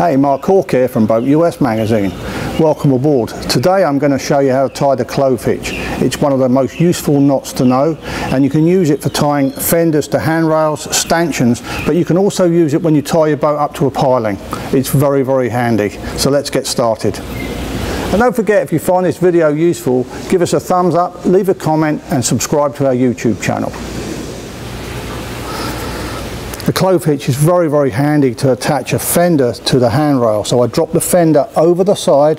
Hey, Mark Corke here from Boat US Magazine. Welcome aboard. Today I'm going to show you how to tie the clove hitch. It's one of the most useful knots to know, and you can use it for tying fenders to handrails, stanchions, but you can also use it when you tie your boat up to a piling. It's very, very handy. So let's get started. And don't forget, if you find this video useful, give us a thumbs up, leave a comment and subscribe to our YouTube channel. The clove hitch is very, very handy to attach a fender to the handrail. So I drop the fender over the side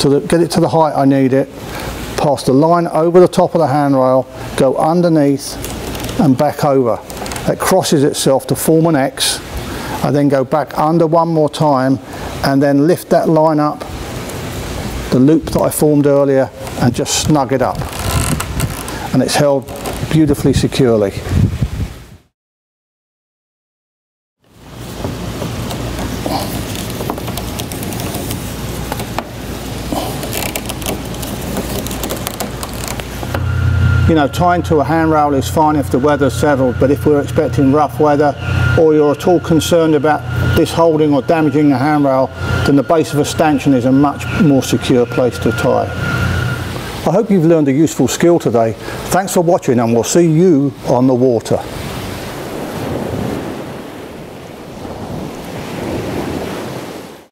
to get it to the height I need it, pass the line over the top of the handrail, go underneath and back over. It crosses itself to form an X. I then go back under one more time and then lift that line up, the loop that I formed earlier, and just snug it up. And it's held beautifully securely. You know, tying to a handrail is fine if the weather's settled, but if we're expecting rough weather or you're at all concerned about this holding or damaging the handrail, then the base of a stanchion is a much more secure place to tie. I hope you've learned a useful skill today. Thanks for watching and we'll see you on the water.